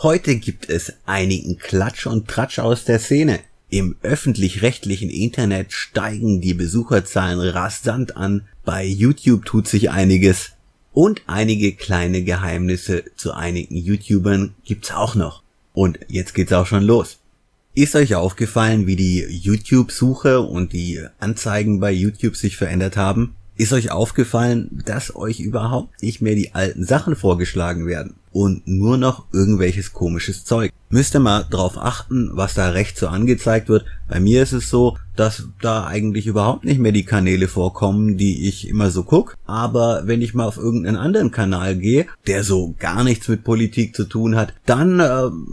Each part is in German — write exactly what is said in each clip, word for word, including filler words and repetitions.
Heute gibt es einigen Klatsch und Tratsch aus der Szene. Im öffentlich-rechtlichen Internet steigen die Besucherzahlen rasant an, bei YouTube tut sich einiges und einige kleine Geheimnisse zu einigen YouTubern gibt's auch noch. Und jetzt geht's auch schon los. Ist euch aufgefallen, wie die YouTube-Suche und die Anzeigen bei YouTube sich verändert haben? Ist euch aufgefallen, dass euch überhaupt nicht mehr die alten Sachen vorgeschlagen werden und nur noch irgendwelches komisches Zeug? Müsst ihr mal drauf achten, was da rechts so angezeigt wird. Bei mir ist es so, dass da eigentlich überhaupt nicht mehr die Kanäle vorkommen, die ich immer so guck. Aber wenn ich mal auf irgendeinen anderen Kanal gehe, der so gar nichts mit Politik zu tun hat, dann äh,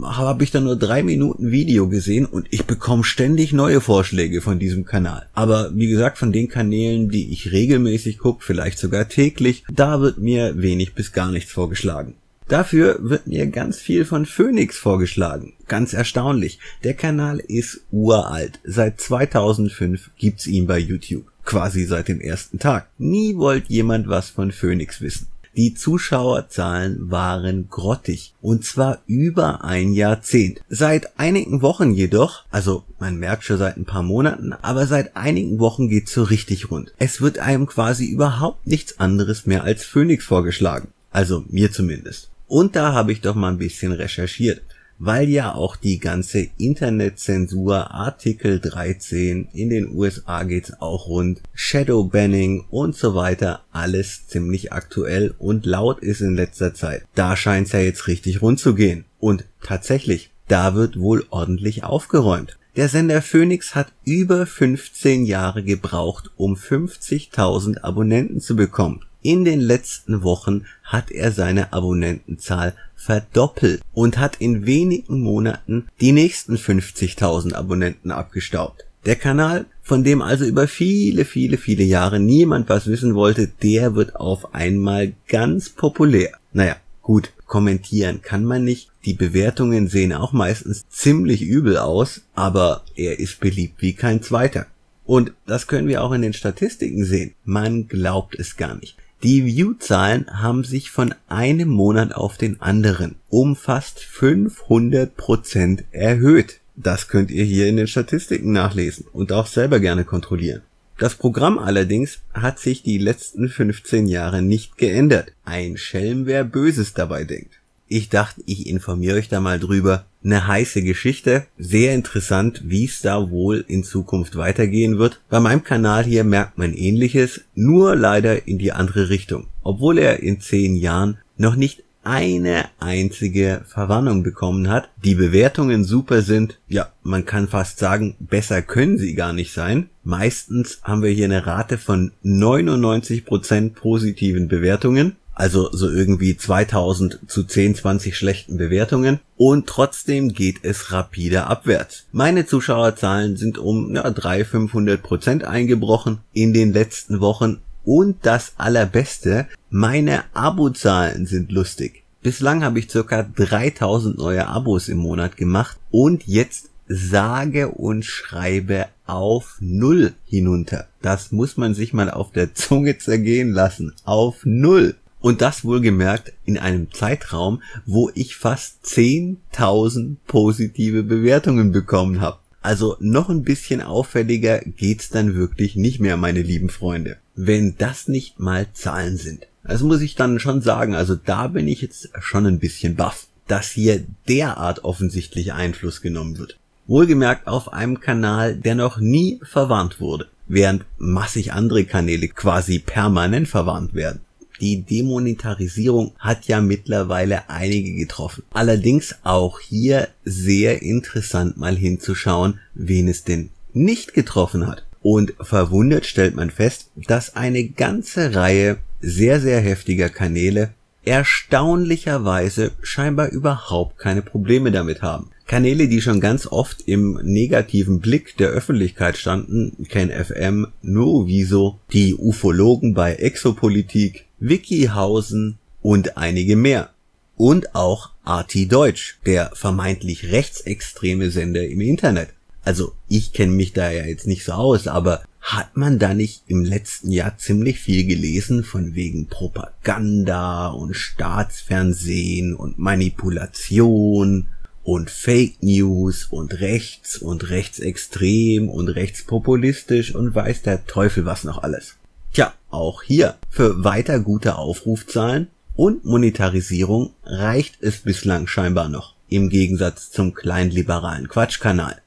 habe ich da nur drei Minuten Video gesehen und ich bekomme ständig neue Vorschläge von diesem Kanal. Aber wie gesagt, von den Kanälen, die ich regelmäßig gucke, vielleicht sogar täglich, da wird mir wenig bis gar nichts vorgeschlagen. Dafür wird mir ganz viel von Phoenix vorgeschlagen. Ganz erstaunlich. Der Kanal ist uralt. Seit zweitausendfünf gibt's ihn bei YouTube. Quasi seit dem ersten Tag. Nie wollte jemand was von Phoenix wissen. Die Zuschauerzahlen waren grottig. Und zwar über ein Jahrzehnt. Seit einigen Wochen jedoch, also man merkt schon seit ein paar Monaten, aber seit einigen Wochen geht's so richtig rund. Es wird einem quasi überhaupt nichts anderes mehr als Phoenix vorgeschlagen. Also mir zumindest. Und da habe ich doch mal ein bisschen recherchiert, weil ja auch die ganze Internetzensur, Artikel dreizehn, in den U S A geht's auch rund, Shadowbanning und so weiter, alles ziemlich aktuell und laut ist in letzter Zeit. Da scheint's ja jetzt richtig rund zu gehen. Und tatsächlich, da wird wohl ordentlich aufgeräumt. Der Sender Phoenix hat über fünfzehn Jahre gebraucht, um fünfzigtausend Abonnenten zu bekommen. In den letzten Wochen hat er seine Abonnentenzahl verdoppelt und hat in wenigen Monaten die nächsten fünfzigtausend Abonnenten abgestaubt. Der Kanal, von dem also über viele, viele, viele Jahre niemand was wissen wollte, der wird auf einmal ganz populär. Naja, gut, kommentieren kann man nicht. Die Bewertungen sehen auch meistens ziemlich übel aus, aber er ist beliebt wie kein zweiter. Und das können wir auch in den Statistiken sehen. Man glaubt es gar nicht. Die View-Zahlen haben sich von einem Monat auf den anderen um fast fünfhundert Prozent erhöht. Das könnt ihr hier in den Statistiken nachlesen und auch selber gerne kontrollieren. Das Programm allerdings hat sich die letzten fünfzehn Jahre nicht geändert. Ein Schelm, wer Böses dabei denkt. Ich dachte, ich informiere euch da mal drüber. Eine heiße Geschichte, sehr interessant, wie es da wohl in Zukunft weitergehen wird. Bei meinem Kanal hier merkt man Ähnliches, nur leider in die andere Richtung. Obwohl er in zehn Jahren noch nicht eine einzige Verwarnung bekommen hat, die Bewertungen super sind, ja, man kann fast sagen, besser können sie gar nicht sein. Meistens haben wir hier eine Rate von neunundneunzig Prozent positiven Bewertungen. Also so irgendwie zweitausend zu zehn, zwanzig schlechten Bewertungen. Und trotzdem geht es rapide abwärts. Meine Zuschauerzahlen sind um ja, dreihundert, fünfhundert Prozent eingebrochen in den letzten Wochen. Und das Allerbeste, meine Abozahlen sind lustig. Bislang habe ich circa dreitausend neue Abos im Monat gemacht und jetzt sage und schreibe auf Null hinunter. Das muss man sich mal auf der Zunge zergehen lassen. Auf Null. Und das wohlgemerkt in einem Zeitraum, wo ich fast zehntausend positive Bewertungen bekommen habe. Also noch ein bisschen auffälliger geht's dann wirklich nicht mehr, meine lieben Freunde. Wenn das nicht mal Zahlen sind. Das muss ich dann schon sagen, also da bin ich jetzt schon ein bisschen baff, dass hier derart offensichtlich Einfluss genommen wird. Wohlgemerkt auf einem Kanal, der noch nie verwarnt wurde, während massig andere Kanäle quasi permanent verwarnt werden. Die Demonetarisierung hat ja mittlerweile einige getroffen. Allerdings auch hier sehr interessant mal hinzuschauen, wen es denn nicht getroffen hat. Und verwundert stellt man fest, dass eine ganze Reihe sehr, sehr heftiger Kanäle erstaunlicherweise scheinbar überhaupt keine Probleme damit haben. Kanäle, die schon ganz oft im negativen Blick der Öffentlichkeit standen, KenFM, NoWiso, die Ufologen bei Exopolitik, Wikihausen und einige mehr. Und auch R T Deutsch, der vermeintlich rechtsextreme Sender im Internet. Also ich kenne mich da ja jetzt nicht so aus, aber Hat man da nicht im letzten Jahr ziemlich viel gelesen von wegen Propaganda und Staatsfernsehen und Manipulation und Fake News und rechts und rechtsextrem und rechtspopulistisch und weiß der Teufel was noch alles. Tja, auch hier für weiter gute Aufrufzahlen und Monetarisierung reicht es bislang scheinbar noch, im Gegensatz zum kleinliberalen Quatschkanal.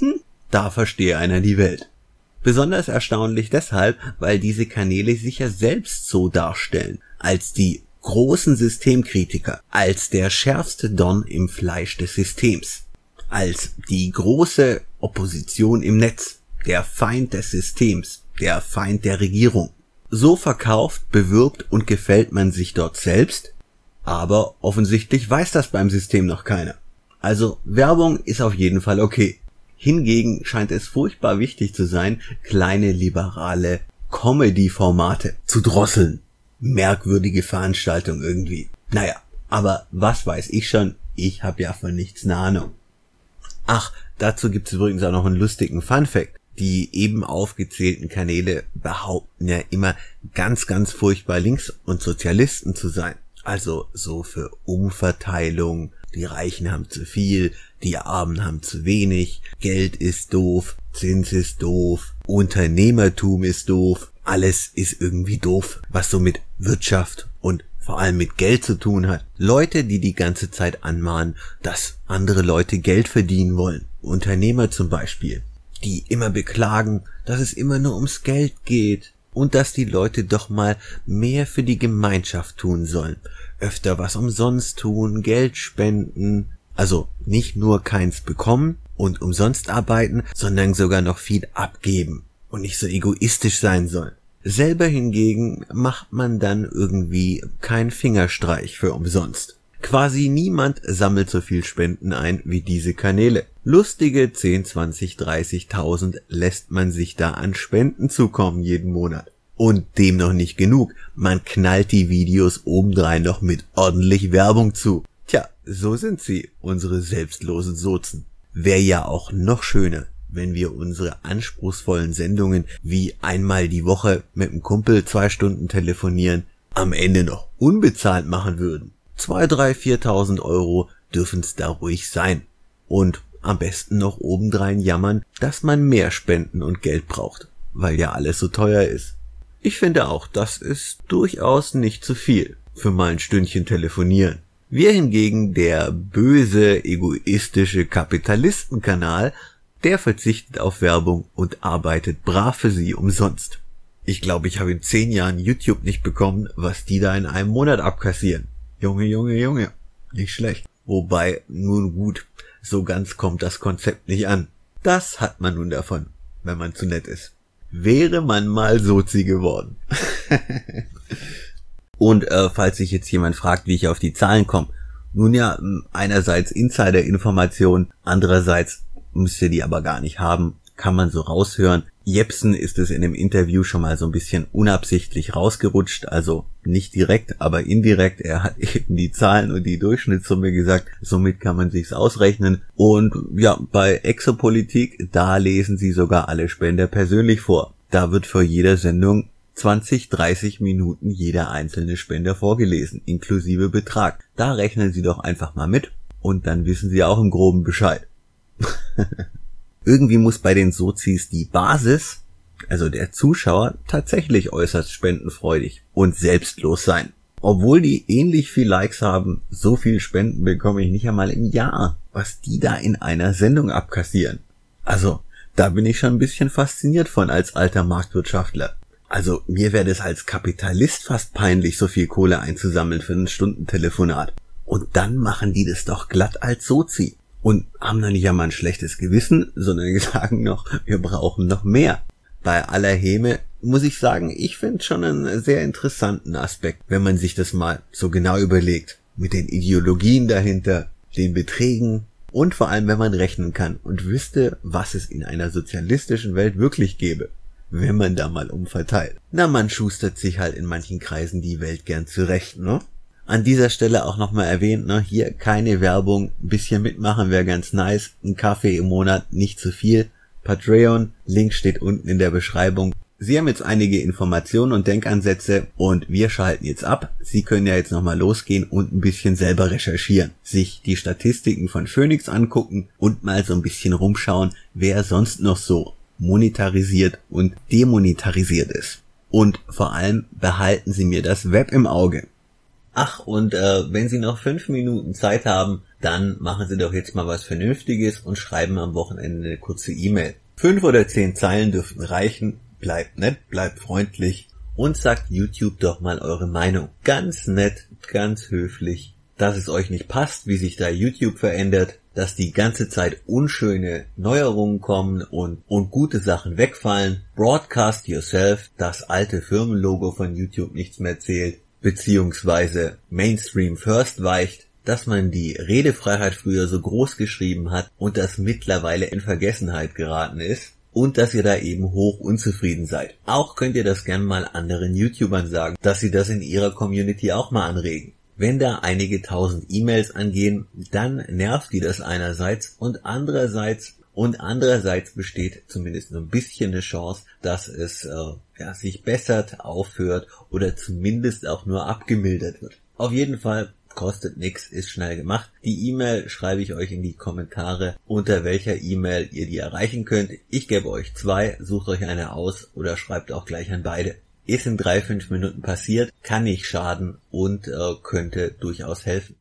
Hm, da verstehe einer die Welt. Besonders erstaunlich deshalb, weil diese Kanäle sich ja selbst so darstellen, als die großen Systemkritiker, als der schärfste Don im Fleisch des Systems, als die große Opposition im Netz, der Feind des Systems, der Feind der Regierung. So verkauft, bewirbt und gefällt man sich dort selbst, aber offensichtlich weiß das beim System noch keiner. Also Werbung ist auf jeden Fall okay. Hingegen scheint es furchtbar wichtig zu sein, kleine liberale Comedy-Formate zu drosseln. Merkwürdige Veranstaltung irgendwie. Naja, aber was weiß ich schon, ich habe ja von nichts eine Ahnung. Ach, dazu gibt's übrigens auch noch einen lustigen Funfact. Die eben aufgezählten Kanäle behaupten ja immer ganz, ganz furchtbar links und Sozialisten zu sein. Also so für Umverteilung, die Reichen haben zu viel, die Armen haben zu wenig, Geld ist doof, Zins ist doof, Unternehmertum ist doof, alles ist irgendwie doof, was so mit Wirtschaft und vor allem mit Geld zu tun hat. Leute, die die ganze Zeit anmahnen, dass andere Leute Geld verdienen wollen, Unternehmer zum Beispiel, die immer beklagen, dass es immer nur ums Geld geht und dass die Leute doch mal mehr für die Gemeinschaft tun sollen, öfter was umsonst tun, Geld spenden. Also nicht nur keins bekommen und umsonst arbeiten, sondern sogar noch viel abgeben und nicht so egoistisch sein sollen. Selber hingegen macht man dann irgendwie keinen Fingerstreich für umsonst. Quasi niemand sammelt so viel Spenden ein wie diese Kanäle. Lustige zehn, zwanzig, dreißigtausend lässt man sich da an Spenden zukommen jeden Monat. Und dem noch nicht genug, man knallt die Videos obendrein noch mit ordentlich Werbung zu. Tja, so sind sie, unsere selbstlosen Sozen. Wäre ja auch noch schöner, wenn wir unsere anspruchsvollen Sendungen wie einmal die Woche mit dem Kumpel zwei Stunden telefonieren am Ende noch unbezahlt machen würden. zwei, drei, viertausend Euro dürfen's da ruhig sein. Und am besten noch obendrein jammern, dass man mehr Spenden und Geld braucht, weil ja alles so teuer ist. Ich finde auch, das ist durchaus nicht zu viel für mal ein Stündchen telefonieren. Wir hingegen, der böse, egoistische Kapitalistenkanal, der verzichtet auf Werbung und arbeitet brav für sie umsonst. Ich glaube, ich habe in zehn Jahren YouTube nicht bekommen, was die da in einem Monat abkassieren. Junge, Junge, Junge, nicht schlecht. Wobei, nun gut, so ganz kommt das Konzept nicht an. Das hat man nun davon, wenn man zu nett ist. Wäre man mal Sozi geworden. Und äh, falls sich jetzt jemand fragt, wie ich auf die Zahlen komme, nun ja, einerseits Insider-Informationen, andererseits müsst ihr die aber gar nicht haben, kann man so raushören. Jepsen ist es in dem Interview schon mal so ein bisschen unabsichtlich rausgerutscht, also nicht direkt, aber indirekt. Er hat eben die Zahlen und die Durchschnittssumme gesagt, somit kann man sich's ausrechnen. Und ja, bei Exopolitik, da lesen sie sogar alle Spender persönlich vor. Da wird vor jeder Sendung zwanzig, dreißig Minuten jeder einzelne Spender vorgelesen, inklusive Betrag. Da rechnen sie doch einfach mal mit und dann wissen sie auch im Groben Bescheid. Irgendwie muss bei den Sozis die Basis, also der Zuschauer, tatsächlich äußerst spendenfreudig und selbstlos sein. Obwohl die ähnlich viel Likes haben, so viel Spenden bekomme ich nicht einmal im Jahr, was die da in einer Sendung abkassieren. Also, da bin ich schon ein bisschen fasziniert von als alter Marktwirtschaftler. Also, mir wäre es als Kapitalist fast peinlich, so viel Kohle einzusammeln für ein Stundentelefonat. Und dann machen die das doch glatt als Sozi. Und haben dann nicht einmal ein schlechtes Gewissen, sondern sagen noch, wir brauchen noch mehr. Bei aller Häme muss ich sagen, ich finde schon einen sehr interessanten Aspekt, wenn man sich das mal so genau überlegt. Mit den Ideologien dahinter, den Beträgen und vor allem, wenn man rechnen kann und wüsste, was es in einer sozialistischen Welt wirklich gäbe, wenn man da mal umverteilt. Na, man schustert sich halt in manchen Kreisen die Welt gern zurecht, ne? An dieser Stelle auch nochmal erwähnt, ne, hier keine Werbung, ein bisschen mitmachen wäre ganz nice, ein Kaffee im Monat, nicht zu viel, Patreon, Link steht unten in der Beschreibung. Sie haben jetzt einige Informationen und Denkansätze und wir schalten jetzt ab. Sie können ja jetzt nochmal losgehen und ein bisschen selber recherchieren, sich die Statistiken von Phoenix angucken und mal so ein bisschen rumschauen, wer sonst noch so monetarisiert und demonetarisiert ist. Und vor allem behalten Sie mir das Web im Auge. Ach, und äh, wenn Sie noch fünf Minuten Zeit haben, dann machen Sie doch jetzt mal was Vernünftiges und schreiben am Wochenende eine kurze E-Mail. fünf oder zehn Zeilen dürften reichen. Bleibt nett, bleibt freundlich und sagt YouTube doch mal eure Meinung. Ganz nett, ganz höflich, dass es euch nicht passt, wie sich da YouTube verändert, dass die ganze Zeit unschöne Neuerungen kommen und, und gute Sachen wegfallen. Broadcast yourself, das alte Firmenlogo von YouTube nichts mehr zählt, beziehungsweise Mainstream First weicht, dass man die Redefreiheit früher so groß geschrieben hat und das mittlerweile in Vergessenheit geraten ist. Und dass ihr da eben hoch unzufrieden seid. Auch könnt ihr das gern mal anderen YouTubern sagen, dass sie das in ihrer Community auch mal anregen. Wenn da einige tausend E-Mails angehen, dann nervt die das einerseits und andererseits und andererseits besteht zumindest ein bisschen eine Chance, dass es äh, ja, sich bessert, aufhört oder zumindest auch nur abgemildert wird. Auf jeden Fall kostet nichts, ist schnell gemacht. Die E-Mail schreibe ich euch in die Kommentare, unter welcher E-Mail ihr die erreichen könnt. Ich gebe euch zwei, sucht euch eine aus oder schreibt auch gleich an beide. Ist in drei, fünf Minuten passiert, kann nicht schaden und äh, könnte durchaus helfen.